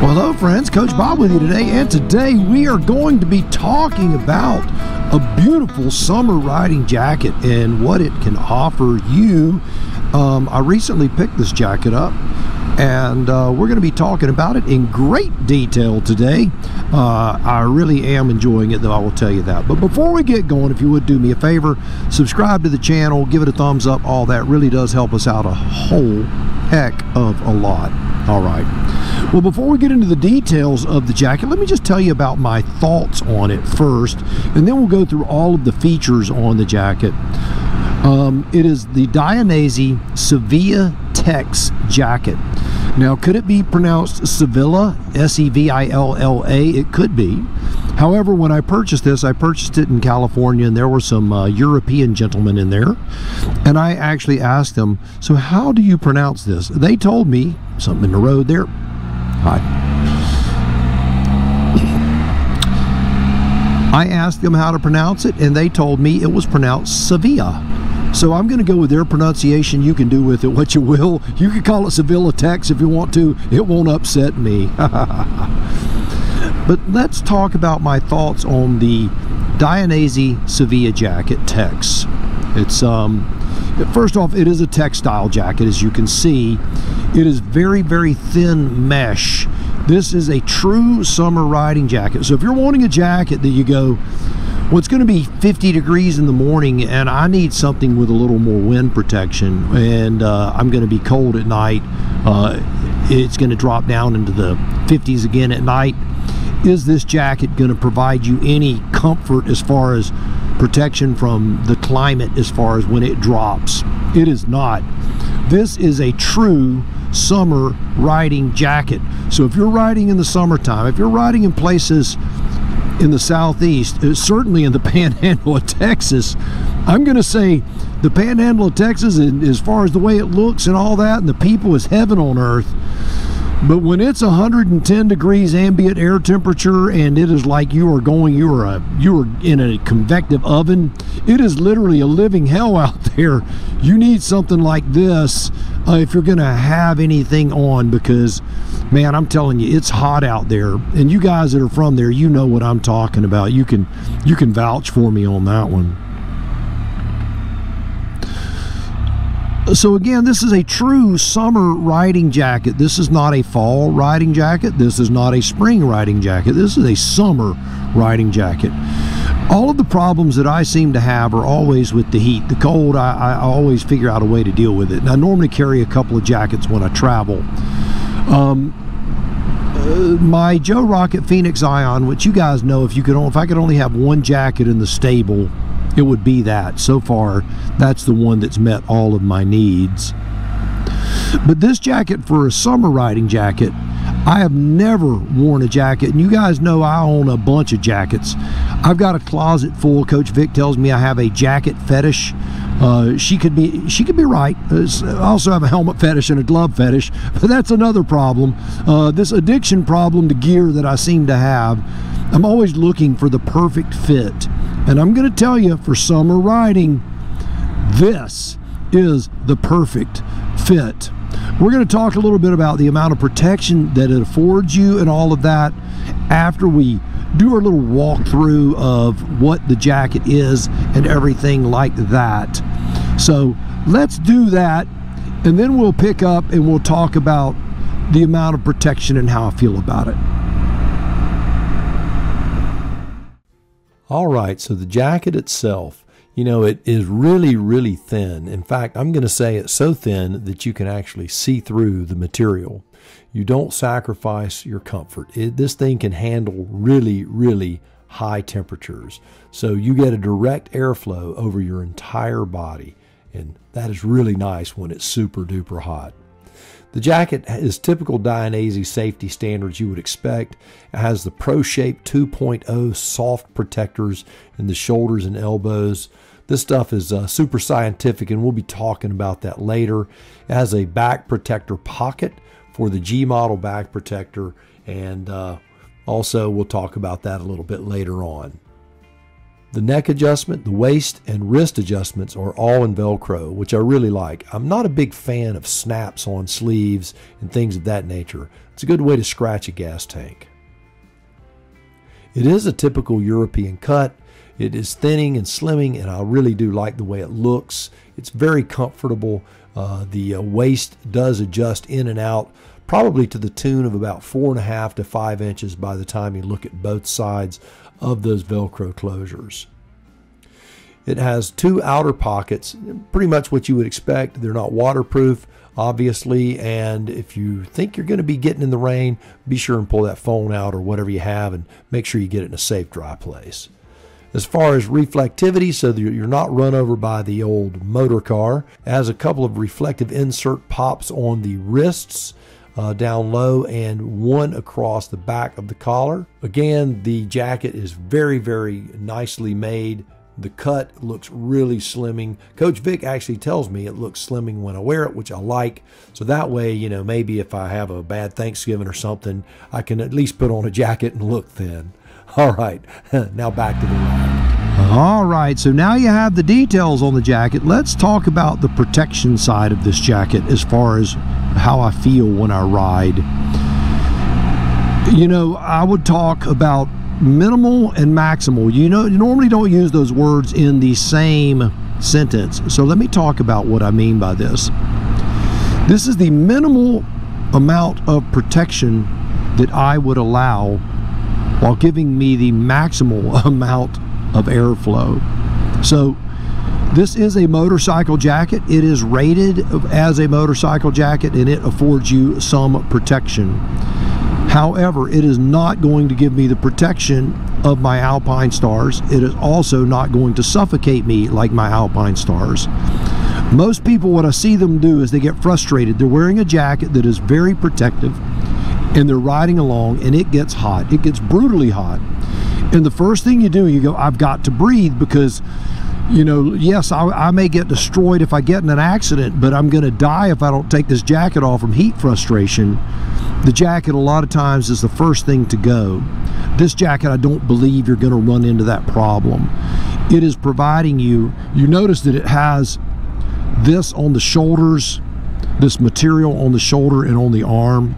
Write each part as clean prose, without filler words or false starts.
Well, hello friends, Coach Bob with you today, and today we are going to be talking about a beautiful summer riding jacket and what it can offer you. I recently picked this jacket up, and we're going to be talking about it in great detail today. I really am enjoying it, though, I will tell you that. But before we get going, if you would do me a favor, subscribe to the channel, give it a thumbs up, all that really does help us out a whole heck of a lot. All right, well, before we get into the details of the jacket, let me just tell you about my thoughts on it first, and then we'll go through all of the features on the jacket. It is the DAINESE SAVILLA TEX jacket. Now, could it be pronounced Sevilla, S-E-V-I-L-L-A? It could be. However, when I purchased this, I purchased it in California, and there were some European gentlemen in there. And I actually asked them, so how do you pronounce this? They told me, something in the road there. Hi. I asked them how to pronounce it, and they told me it was pronounced Sevilla. So I'm going to go with their pronunciation. You can do with it what you will. You can call it Savilla Tex if you want to. It won't upset me. But let's talk about my thoughts on the DAINESE Sevilla jacket Tex. It's first off, it is a textile jacket, as you can see. It is very, very thin mesh. This is a true summer riding jacket. So if you're wanting a jacket that you go, well, it's going to be 50 degrees in the morning and I need something with a little more wind protection, and I'm going to be cold at night, it's going to drop down into the 50s again at night, is this jacket going to provide you any comfort as far as protection from the climate as far as when it drops? It is not. This is a true summer riding jacket. So if you're riding in the summertime, if you're riding in places in the southeast, certainly in the panhandle of Texas, I'm going to say the panhandle of Texas, as far as the way it looks and all that and the people, is heaven on earth. But when it's 110 degrees ambient air temperature and it is like you are in a convective oven, it is literally a living hell out there. You need something like this if you're going to have anything on, because, man, I'm telling you, it's hot out there. And you guys that are from there, you know what I'm talking about. You can vouch for me on that one. So again, this is a true summer riding jacket. This is not a fall riding jacket. This is not a spring riding jacket. This is a summer riding jacket. All of the problems that I seem to have are always with the heat. The cold, I always figure out a way to deal with it. And I normally carry a couple of jackets when I travel. My Joe Rocket Phoenix Ion, which you guys know, if I could only have one jacket in the stable, it would be that. So far, that's the one that's met all of my needs. But this jacket, for a summer riding jacket, I have never worn a jacket. And you guys know I own a bunch of jackets. I've got a closet full. Coach Vic tells me I have a jacket fetish. She could be right. I also have a helmet fetish and a glove fetish, but that's another problem. This addiction problem to gear that I seem to have, I'm always looking for the perfect fit. And I'm going to tell you, for summer riding, this is the perfect fit. We're going to talk a little bit about the amount of protection that it affords you and all of that after we do our little walkthrough of what the jacket is and everything like that. So let's do that, and then we'll pick up and we'll talk about the amount of protection and how I feel about it. All right, so the jacket itself, you know, it is really, really thin. In fact, I'm going to say it's so thin that you can actually see through the material. You don't sacrifice your comfort. This thing can handle really, really high temperatures. So you get a direct airflow over your entire body, and that is really nice when it's super duper hot. The jacket is typical DAINESE safety standards you would expect. It has the Pro-Shape 2.0 soft protectors in the shoulders and elbows. This stuff is super scientific, and we'll be talking about that later. It has a back protector pocket for the G model back protector, and also we'll talk about that a little bit later on. The neck adjustment, the waist and wrist adjustments are all in Velcro, which I really like. I'm not a big fan of snaps on sleeves and things of that nature. It's a good way to scratch a gas tank. It is a typical European cut. It is thinning and slimming, and I really do like the way it looks. It's very comfortable. The waist does adjust in and out, probably to the tune of about 4.5 to 5 inches by the time you look at both sides of those Velcro closures. It has two outer pockets, pretty much what you would expect. They're not waterproof, obviously, and if you think you're going to be getting in the rain, be sure and pull that phone out or whatever you have and make sure you get it in a safe, dry place. As far as reflectivity, so that you're not run over by the old motor car, it has a couple of reflective insert pops on the wrists down low and one across the back of the collar. Again, the jacket is very, very nicely made. The cut looks really slimming. Coach Vic actually tells me it looks slimming when I wear it, which I like. So that way, you know, maybe if I have a bad Thanksgiving or something, I can at least put on a jacket and look thin. All right, now back to the ride. All right, so now you have the details on the jacket. Let's talk about the protection side of this jacket as far as how I feel when I ride. You know, I would talk about minimal and maximal. You know, you normally don't use those words in the same sentence. So let me talk about what I mean by this. This is the minimal amount of protection that I would allow while giving me the maximal amount of airflow. So this is a motorcycle jacket. It is rated as a motorcycle jacket and it affords you some protection. However, it is not going to give me the protection of my Alpinestars. It is also not going to suffocate me like my Alpinestars. Most people, what I see them do is they get frustrated. They're wearing a jacket that is very protective and they're riding along and it gets hot. It gets brutally hot. And the first thing you do, you go, I've got to breathe because, you know, yes, I may get destroyed if I get in an accident, but I'm gonna die if I don't take this jacket off from heat frustration. The jacket a lot of times is the first thing to go. This jacket, I don't believe you're gonna run into that problem. It is providing you, you notice that it has this on the shoulders, this material on the shoulder and on the arm,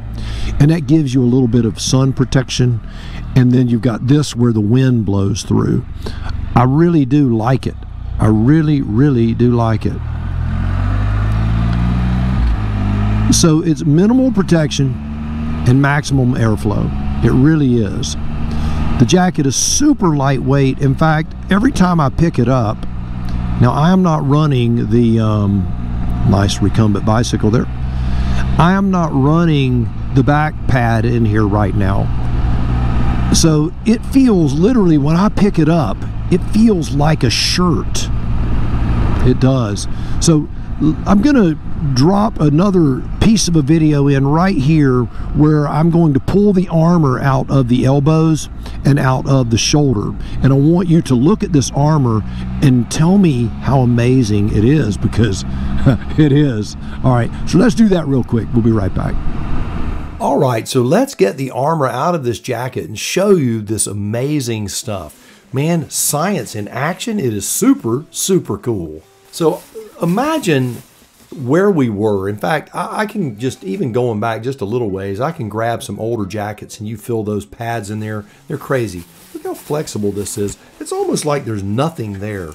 and that gives you a little bit of sun protection. And then you've got this where the wind blows through. I really do like it. I really, really do like it. So it's minimal protection and maximum airflow. It really is. The jacket is super lightweight. In fact, every time I pick it up, now I am not running the nice recumbent bicycle there. I am not running the back pad in here right now. So it feels literally when I pick it up, it feels like a shirt. It does. So I'm gonna drop another piece of a video in right here where I'm going to pull the armor out of the elbows and out of the shoulder, and I want you to look at this armor and tell me how amazing it is, because it is. All right, so let's do that real quick. We'll be right back. All right, so let's get the armor out of this jacket and show you this amazing stuff. Man, science in action. It is super, super cool. So imagine where we were. In fact, I can just, even going back just a little ways, I can grab some older jackets and you fill those pads in there. They're crazy. Look how flexible this is. It's almost like there's nothing there.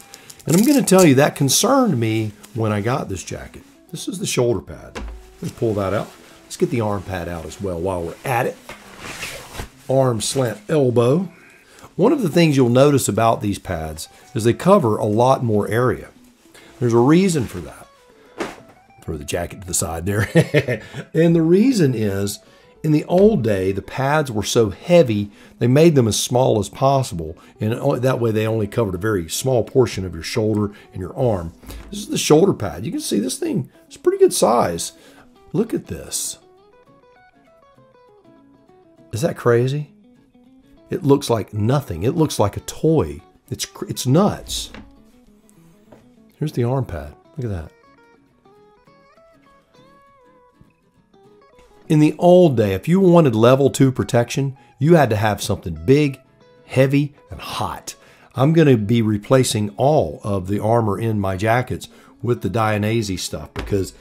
And I'm gonna tell you, that concerned me when I got this jacket. This is the shoulder pad. Let's pull that out. Let's get the arm pad out as well while we're at it. Arm slant elbow. One of the things you'll notice about these pads is they cover a lot more area. There's a reason for that. Throw the jacket to the side there. And the reason is, in the old day, the pads were so heavy, they made them as small as possible. And that way they only covered a very small portion of your shoulder and your arm. This is the shoulder pad. You can see this thing is a pretty good size. Look at this. Is that crazy? It looks like nothing. It looks like a toy. It's nuts. Here's the arm pad. Look at that. In the old day, if you wanted level 2 protection, you had to have something big, heavy, and hot. I'm going to be replacing all of the armor in my jackets with the DAINESE stuff because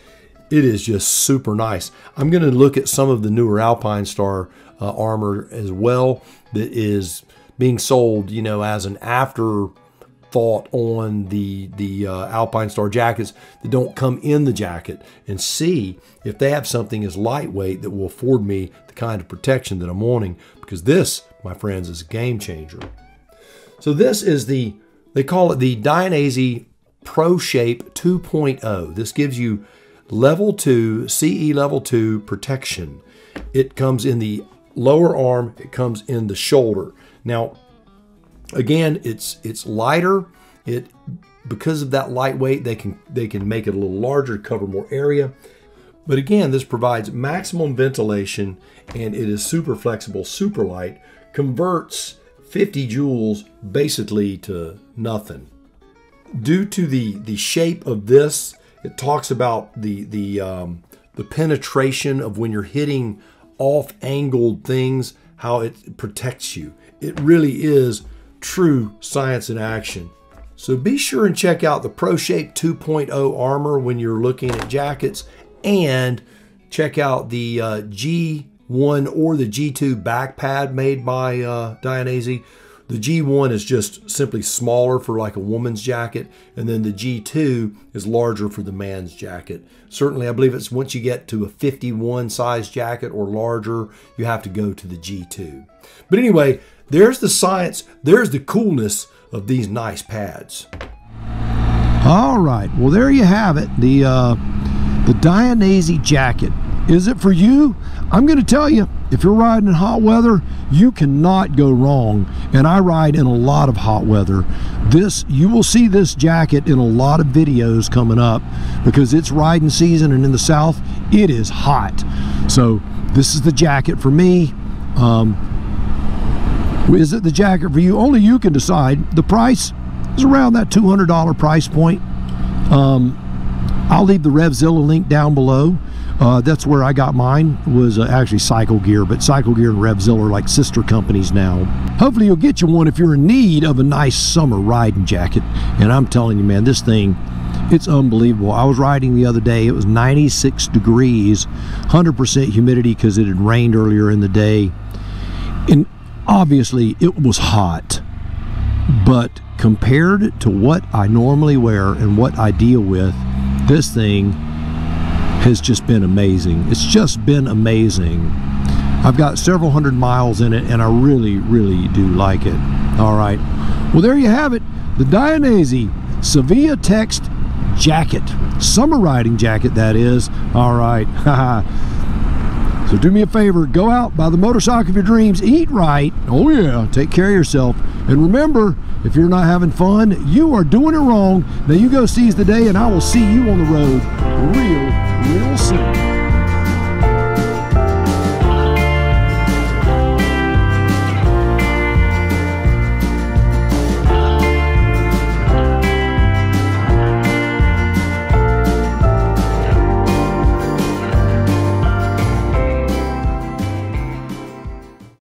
it is just super nice. I'm going to look at some of the newer Alpinestar armor as well that is being sold, you know, as an afterthought on the Alpinestar jackets that don't come in the jacket, and see if they have something as lightweight that will afford me the kind of protection that I'm wanting, because this, my friends, is a game changer. So this is the, they call it the DAINESE Pro-Shape 2.0. This gives you level 2, CE level 2 protection. It comes in the lower arm, it comes in the shoulder. Now, again, it's lighter. It, because of that lightweight, they can make it a little larger, cover more area. But again, this provides maximum ventilation, and it is super flexible, super light, converts 50 joules basically to nothing. Due to the shape of this, it talks about the penetration of when you're hitting off-angled things, how it protects you. It really is true science in action. So be sure and check out the Pro-Shape 2.0 armor when you're looking at jackets, and check out the G1 or the G2 back pad made by DAINESE. The G1 is just simply smaller for like a woman's jacket, and then the G2 is larger for the man's jacket. Certainly, I believe it's once you get to a 51 size jacket or larger, you have to go to the G2. But anyway, there's the science, there's the coolness of these nice pads. All right, well there you have it, the DAINESE jacket. Is it for you? I'm going to tell you, if you're riding in hot weather, you cannot go wrong. And I ride in a lot of hot weather. This, you will see this jacket in a lot of videos coming up, because it's riding season, and in the South, it is hot. So this is the jacket for me. Is it the jacket for you? Only you can decide. The price is around that $200 price point. I'll leave the Revzilla link down below. That's where I got mine, was actually Cycle Gear, but Cycle Gear and Revzilla are like sister companies now. Hopefully you'll get you one if you're in need of a nice summer riding jacket. And I'm telling you, man, this thing, it's unbelievable. I was riding the other day, it was 96 degrees, 100% humidity because it had rained earlier in the day. And obviously it was hot, but compared to what I normally wear and what I deal with, this thing has just been amazing. It's just been amazing. I've got several hundred miles in it, and I really, really do like it. All right. Well, there you have it. The DAINESE SAVILLA TEX jacket. Summer riding jacket, that is. All right. So do me a favor. Go out, buy the motorcycle of your dreams. Eat right. Oh, yeah. Take care of yourself. And remember, if you're not having fun, you are doing it wrong. Now you go seize the day, and I will see you on the road real soon.